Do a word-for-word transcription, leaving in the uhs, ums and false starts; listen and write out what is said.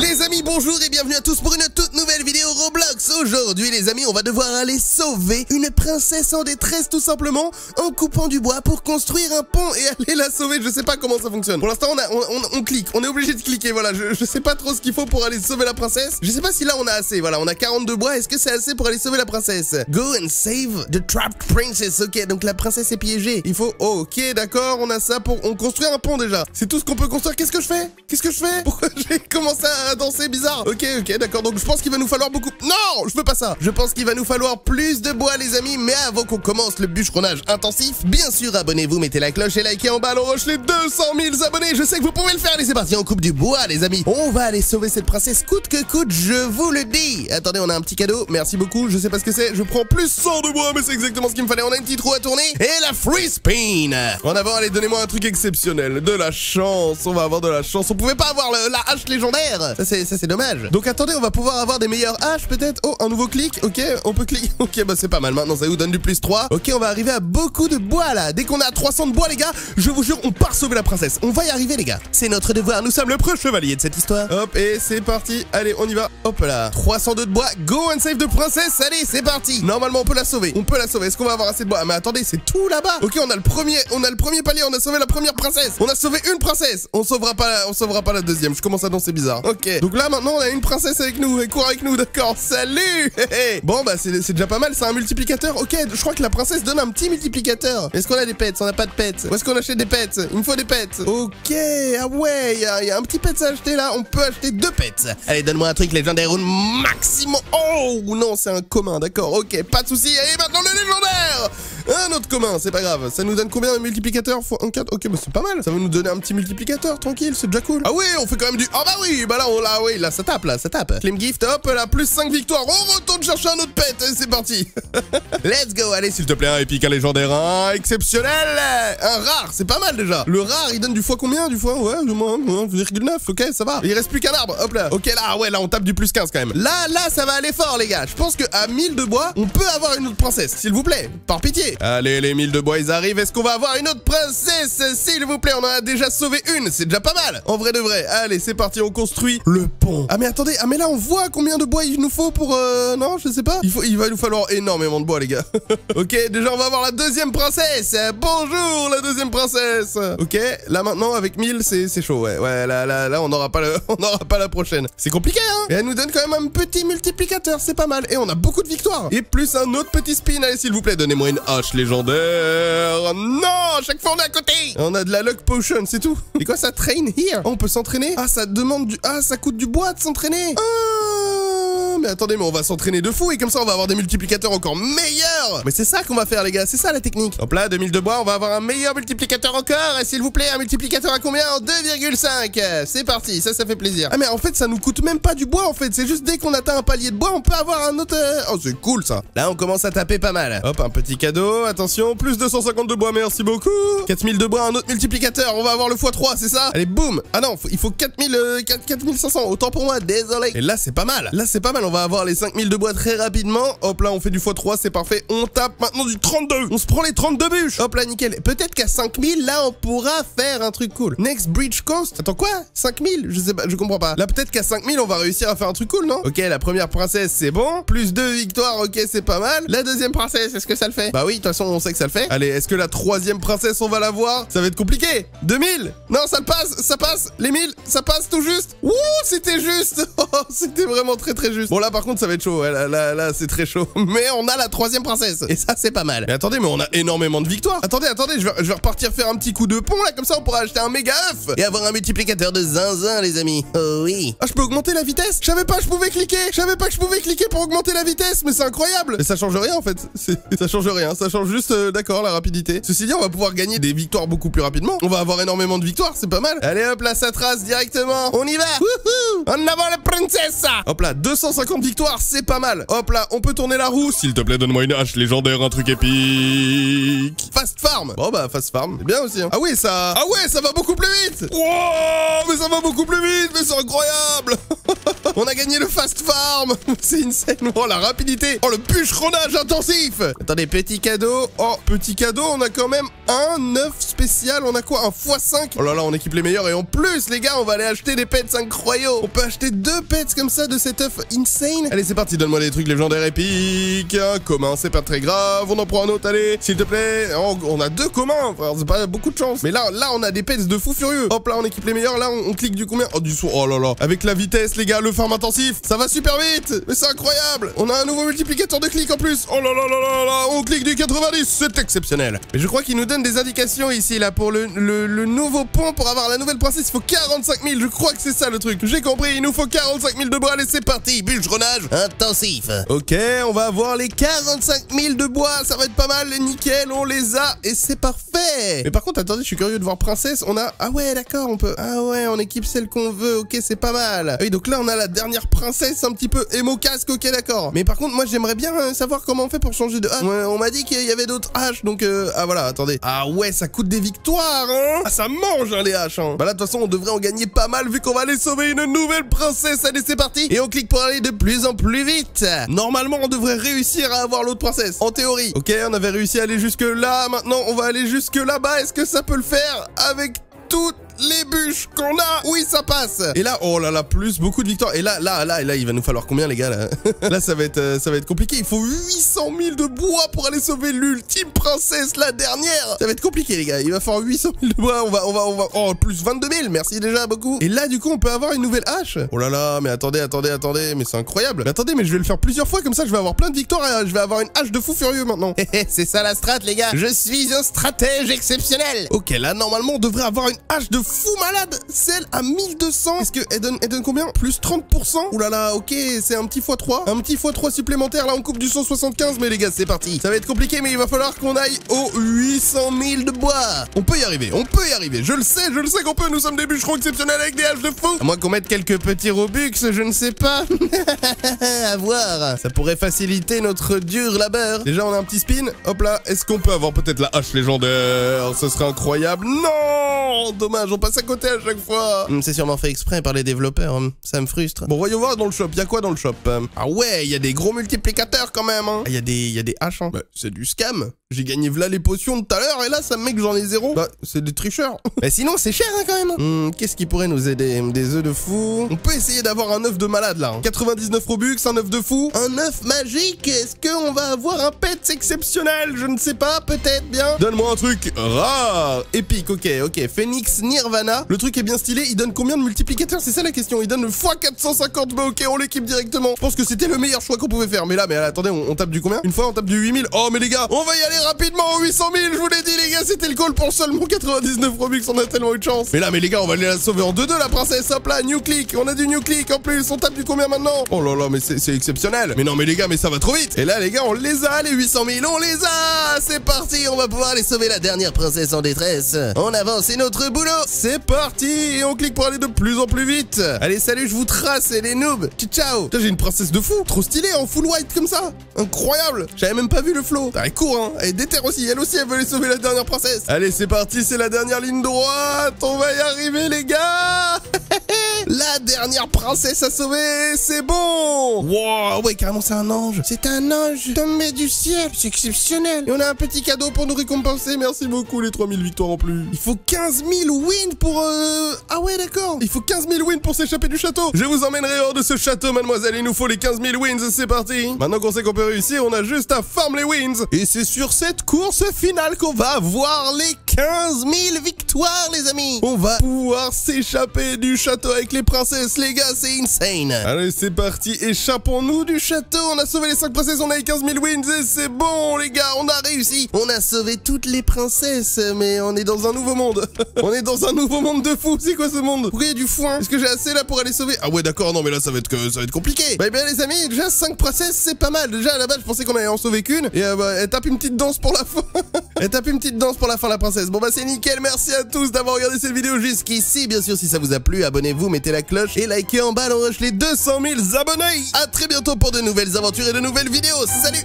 Les amis, bonjour et bienvenue à tous pour une toute nouvelle vidéo Roblox. Aujourd'hui les amis, on va devoir aller sauver une princesse en détresse tout simplement en coupant du bois pour construire un pont et aller la sauver. Je sais pas comment ça fonctionne. Pour l'instant on, on, on, on clique, on est obligé de cliquer, voilà. Je, je sais pas trop ce qu'il faut pour aller sauver la princesse. Je sais pas si là on a assez, voilà, on a quarante-deux bois. Est-ce que c'est assez pour aller sauver la princesse? Go and save the trapped princess. Ok, donc la princesse est piégée. Il faut, oh, ok d'accord, on a ça pour, on construit un pont déjà. C'est tout ce qu'on peut construire. Qu'est-ce que je fais? Qu'est-ce que je fais? Pourquoi j'ai commencé à à danser bizarre. Ok, ok, d'accord. Donc je pense qu'il va nous falloir beaucoup. Non, je veux pas ça. Je pense qu'il va nous falloir plus de bois, les amis. Mais avant qu'on commence le bûcheronnage intensif, bien sûr, abonnez-vous, mettez la cloche et likez en bas. On rush les deux cent mille abonnés. Je sais que vous pouvez le faire. Allez, c'est parti. On coupe du bois, les amis. On va aller sauver cette princesse coûte que coûte. Je vous le dis. Attendez, on a un petit cadeau. Merci beaucoup. Je sais pas ce que c'est. Je prends plus cent de bois, mais c'est exactement ce qu'il me fallait. On a une petite roue à tourner et la free spin. En avant, allez, donnez-moi un truc exceptionnel. De la chance. On va avoir de la chance. On pouvait pas avoir le, la hache légendaire. Ça c'est dommage. Donc attendez, on va pouvoir avoir des meilleures haches peut-être. Oh, un nouveau clic. Ok, on peut cliquer. Ok, bah c'est pas mal. Maintenant ça vous donne du plus trois. Ok, on va arriver à beaucoup de bois là. Dès qu'on a trois cents de bois les gars, je vous jure, on part sauver la princesse. On va y arriver les gars. C'est notre devoir. Nous sommes le preux chevalier de cette histoire. Hop, et c'est parti. Allez, on y va. Hop là. trois cent deux de bois. Go and save de princesse. Allez, c'est parti. Normalement, on peut la sauver. On peut la sauver. Est-ce qu'on va avoir assez de bois? Mais attendez, c'est tout là-bas. Ok, on a le premier, on a le premier palier, on a sauvé la première princesse. On a sauvé une princesse. On sauvera pas la, on sauvera pas la deuxième. Je commence à danser bizarre. Okay. Ok, donc là maintenant on a une princesse avec nous, elle court avec nous, d'accord, salut. Bon bah c'est déjà pas mal, c'est un multiplicateur, ok, je crois que la princesse donne un petit multiplicateur. Est-ce qu'on a des pets? On n'a pas de pets. Où est-ce qu'on achète des pets? Il me faut des pets. Ok, ah ouais, il y, y a un petit pet à acheter là, on peut acheter deux pets. Allez, donne-moi un truc légendaire au maximum. Oh non, c'est un commun, d'accord, ok, pas de souci. Allez, maintenant le légendaire. Un autre commun, c'est pas grave. Ça nous donne combien de multiplicateurs? Fois un, quatre. Ok, bah c'est pas mal. Ça va nous donner un petit multiplicateur, tranquille, c'est déjà cool. Ah oui, on fait quand même du... Ah bah oui, bah là, on l'a, oui, là, ça tape, là, ça tape. Claim gift, hop, là, plus cinq victoires. On retourne chercher un autre pet, c'est parti. Let's go, allez, s'il te plaît, un épique, un légendaire, un exceptionnel, un rare, c'est pas mal déjà. Le rare, il donne du fois combien? Du fois, ouais, du moins un virgule neuf, ok, ça va. Il reste plus qu'un arbre, hop là. Ok, là, ouais, là, on tape du plus quinze quand même. Là, là, ça va aller fort, les gars. Je pense qu'à mille de bois, on peut avoir une autre princesse, s'il vous plaît, par pitié. Allez, les mille de bois, ils arrivent. Est-ce qu'on va avoir une autre princesse? S'il vous plaît, on en a déjà sauvé une. C'est déjà pas mal. En vrai de vrai. Allez, c'est parti, on construit le pont. Ah mais attendez, ah mais là on voit combien de bois il nous faut pour... Euh... Non, je sais pas. Il, faut... il va nous falloir énormément de bois, les gars. Ok, déjà on va avoir la deuxième princesse. Bonjour, la deuxième princesse. Ok, là maintenant, avec mille, c'est chaud, ouais. Ouais, là, là, là on n'aura pas, le... pas la prochaine. C'est compliqué, hein. Et elle nous donne quand même un petit multiplicateur, c'est pas mal. Et on a beaucoup de victoires. Et plus un autre petit spin. Allez, s'il vous plaît, donnez-moi une hache légendaire. Non, chaque fois on est à côté. On a de la luck potion, c'est tout. Et quoi, ça train here? Oh, on peut s'entraîner. Ah, ça demande du... Ah, ça coûte du bois de s'entraîner. Ah, mais attendez, mais on va s'entraîner de fou et comme ça on va avoir des multiplicateurs encore meilleurs. Mais c'est ça qu'on va faire les gars, c'est ça la technique. Hop là, deux mille de bois, on va avoir un meilleur multiplicateur encore. Et s'il vous plaît, un multiplicateur à combien? En deux virgule cinq. C'est parti, ça, ça fait plaisir. Ah mais en fait, ça nous coûte même pas du bois en fait. C'est juste dès qu'on atteint un palier de bois, on peut avoir un autre... Oh, c'est cool ça. Là, on commence à taper pas mal. Hop, un petit cadeau. Attention, plus deux cent cinquante de bois, merci beaucoup. quatre mille de bois, un autre multiplicateur. On va avoir le fois trois, c'est ça? Allez, boum. Ah non, il faut quatre mille, quatre mille cinq cents. Autant pour moi, désolé. Et là, c'est pas mal. Là, c'est pas mal. On va avoir les cinq mille de bois très rapidement. Hop là, on fait du fois trois, c'est parfait. On tape maintenant du trente-deux. On se prend les trente-deux bûches. Hop là, nickel. Peut-être qu'à cinq mille, là, on pourra faire un truc cool. Next Bridge Coast. Attends, quoi? cinq mille? Je sais pas, je comprends pas. Là, peut-être qu'à cinq mille, on va réussir à faire un truc cool, non? Ok, la première princesse, c'est bon. Plus deux victoires, ok, c'est pas mal. La deuxième princesse, est-ce que ça le fait? Bah oui. De toute façon, on sait que ça le fait. Allez, est-ce que la troisième princesse, on va la voir? Ça va être compliqué. deux mille. Non, ça le passe, ça passe. Les mille, ça passe tout juste. Ouh, c'était juste. Oh, c'était vraiment très, très juste. Bon, là, par contre, ça va être chaud. Là, là, là c'est très chaud. Mais on a la troisième princesse. Et ça, c'est pas mal. Mais attendez, mais on a énormément de victoires. Attendez, attendez, je vais, je vais repartir faire un petit coup de pont, là. Comme ça, on pourra acheter un méga œuf et avoir un multiplicateur de zinzin, les amis. Oh oui. Ah, je peux augmenter la vitesse? Je savais pas que je pouvais cliquer. Je savais pas que je pouvais cliquer pour augmenter la vitesse. Mais c'est incroyable. Mais ça change rien, en fait. Ça change rien. Ça change juste, euh, d'accord, la rapidité. Ceci dit, on va pouvoir gagner des victoires beaucoup plus rapidement. On va avoir énormément de victoires, c'est pas mal. Allez hop là, ça trace directement. On y va. Wouhou. En avant la princesse. Hop là, deux cent cinquante victoires, c'est pas mal. Hop là, on peut tourner la roue. S'il te plaît, donne-moi une hache légendaire, un truc épique. Fast farm. Bon bah, fast farm, c'est bien aussi. Hein. Ah oui, ça. Ah ouais, ça va beaucoup plus vite. Wow, mais ça va beaucoup plus vite, mais c'est incroyable. On a gagné le fast farm. C'est insane. Oh, la rapidité. Oh, le bûcheronnage intensif. Attendez, petit cadeau. Oh, petit cadeau. On a quand même un œuf spécial. On a quoi? Un fois cinq. Oh là là, on équipe les meilleurs. Et en plus, les gars, on va aller acheter des pets incroyables. On peut acheter deux pets comme ça de cet œuf insane. Allez, c'est parti. Donne-moi des trucs légendaires épiques. Un commun, c'est pas très grave. On en prend un autre. Allez, s'il te plaît. Oh, on a deux communs. Frère, c'est pas beaucoup de chance. Mais là, là, on a des pets de fou furieux. Hop, là, on équipe les meilleurs. Là, on, on clique du combien? Oh, du son. Oh là là. Avec la vitesse, les gars, le farm intensif. Ça va super vite. Mais c'est incroyable. On a un nouveau multiplicateur de clics en plus. Oh là là là là là. On clique du quatre-vingt-dix. C'est exceptionnel. Mais je crois qu'il nous donne des indications ici, là, pour le, le, le nouveau pont. Pour avoir la nouvelle princesse, il faut quarante-cinq mille. Je crois que c'est ça le truc. J'ai compris. Il nous faut quarante-cinq mille de bois. Allez, c'est parti. Bûcheronnage intensif. Ok, on va avoir les quarante-cinq mille de bois. Ça va être pas mal. Nickel. On les a. Et c'est parfait. Mais par contre, attendez, je suis curieux de voir princesse. On a. Ah ouais, d'accord, on peut. Ah ouais, on équipe celle qu'on veut. Ok, c'est pas mal. Oui, donc là, on a la dernière princesse un petit peu émo casque. Ok, d'accord. Mais par contre, moi, j'aimerais bien euh, savoir comment on fait pour changer de hache. Ouais, on m'a dit qu'il y avait d'autres haches. Donc, euh... ah voilà, attendez. Ah ouais, ça coûte des victoires, hein. Ah, ça mange, hein, les haches, hein. Bah là, de toute façon, on devrait en gagner pas mal vu qu'on va aller sauver une nouvelle princesse. Allez, c'est parti. Et on clique pour aller de plus en plus vite. Normalement, on devrait réussir à avoir l'autre princesse. En théorie. Ok, on avait réussi à aller jusque là. Maintenant, on va aller jusque là-bas. Est-ce que ça peut le faire avec toutes les bûches qu'on a? Oui, ça passe. Et là, oh là là, plus beaucoup de victoires. Et là, là, là, et là, il va nous falloir combien, les gars, là? Là, ça va être, ça va être compliqué. Il faut huit cent mille de bois pour aller sauver l'ultime princesse, la dernière. Ça va être compliqué, les gars. Il va falloir huit cent mille de bois. On va, on va, on va. Oh, plus vingt-deux mille. Merci déjà beaucoup. Et là, du coup, on peut avoir une nouvelle hache. Oh là là, mais attendez, attendez, attendez. Mais c'est incroyable. Mais attendez, mais je vais le faire plusieurs fois comme ça. Je vais avoir plein de victoires. Et je vais avoir une hache de fou furieux maintenant. C'est ça la strat, les gars. Je suis un stratège exceptionnel. Ok, là, normalement, on devrait avoir une hache de fou malade, celle à mille deux cents. Est-ce que elle donne, elle donne combien? Plus trente pour cent. Ouh là là, ok, c'est un petit fois trois. Un petit fois trois supplémentaire. Là, on coupe du cent soixante-quinze. Mais les gars, c'est parti. Ça va être compliqué, mais il va falloir qu'on aille aux huit cent mille de bois. On peut y arriver, on peut y arriver. Je le sais, je le sais qu'on peut. Nous sommes des bûcherons exceptionnels avec des haches de fou. À moins qu'on mette quelques petits robux, je ne sais pas. À voir. Ça pourrait faciliter notre dur labeur. Déjà, on a un petit spin. Hop là, est-ce qu'on peut avoir peut-être la hache légendaire? Ce serait incroyable. Non, dommage, on passe à côté à chaque fois. C'est sûrement fait exprès par les développeurs, ça me frustre. Bon, voyons voir dans le shop, il y a quoi dans le shop? Ah ouais, il y a des gros multiplicateurs quand même. Il y a des, il y a des haches. Hein. Bah, c'est du scam. J'ai gagné v'là les potions de tout à l'heure et là, ça me met que j'en ai zéro. Bah, c'est des tricheurs. Mais sinon, c'est cher hein, quand même. Mmh, qu'est-ce qui pourrait nous aider? Des œufs de fou. On peut essayer d'avoir un œuf de malade là. Hein. quatre-vingt-dix-neuf robux, un œuf de fou. Un œuf magique. Est-ce qu'on va avoir un pet exceptionnel? Je ne sais pas, peut-être bien. Donne-moi un truc rare. Épique, ok, ok. Phoenix Nirvana. Le truc est bien stylé. Il donne combien de multiplicateurs? C'est ça la question. Il donne le fois quatre cent cinquante. Bah ok, on l'équipe directement. Je pense que c'était le meilleur choix qu'on pouvait faire. Mais là, mais attendez, on, on tape du combien? Une fois, on tape du huit mille. Oh, mais les gars, on va y aller rapidement aux huit cent mille. Je vous l'ai dit, les gars, c'était le call pour seulement quatre-vingt-dix-neuf robux. On a tellement eu de chance. Mais là, mais les gars, on va aller la sauver en deux deux, la princesse. Hop là, new click. On a du new click en plus. On tape du combien maintenant? Oh là là, mais c'est exceptionnel. Mais non, mais les gars, mais ça va trop vite. Et là, les gars, on les a, les huit cent mille. On les a. C'est parti. On va pouvoir aller sauver la dernière princesse en détresse. On avance et notre bout. C'est parti et on clique pour aller de plus en plus vite. Allez, salut, je vous trace et les noobs. Ciao. J'ai une princesse de fou, trop stylée en full white comme ça. Incroyable. J'avais même pas vu le flow. Elle court, hein. Elle déterre aussi. Elle aussi, elle veut aller sauver la dernière princesse. Allez, c'est parti. C'est la dernière ligne droite. On va y arriver, les gars. La dernière princesse à sauver, c'est bon. Wow, ouais, carrément, c'est un ange. C'est un ange tombé du ciel. C'est exceptionnel. Et on a un petit cadeau pour nous récompenser. Merci beaucoup, les trois mille victoires en plus. Il faut quinze mille wins pour... Euh... Ah ouais, d'accord. Il faut quinze mille wins pour s'échapper du château. Je vous emmènerai hors de ce château, mademoiselle. Il nous faut les quinze mille wins. C'est parti. Maintenant qu'on sait qu'on peut réussir, on a juste à farm les wins. Et c'est sur cette course finale qu'on va avoir les quinze mille victoires, les amis. On va pouvoir s'échapper du château avec les princesses, les gars. C'est insane. Allez, c'est parti. Échappons-nous du château. On a sauvé les cinq princesses. On a les quinze mille wins. Et c'est bon, les gars. On a réussi. On a sauvé toutes les princesses. Mais on est dans un nouveau monde. On est dans un nouveau monde de fou. C'est quoi ce monde? Pourquoi il y a du foin? Est-ce que j'ai assez là pour aller sauver? Ah ouais, d'accord, non mais là ça va être que ça va être compliqué. Bah bien les amis, déjà cinq princesses, c'est pas mal. Déjà à la base je pensais qu'on allait en sauver qu'une. Et euh, bah, elle tape une petite danse pour la fin. Elle tape une petite danse pour la fin, la princesse. Bon bah c'est nickel, merci à tous d'avoir regardé cette vidéo jusqu'ici. Bien sûr, si ça vous a plu, abonnez-vous, mettez la cloche et likez en bas, on rush les deux cent mille abonnés. À très bientôt pour de nouvelles aventures et de nouvelles vidéos. Salut.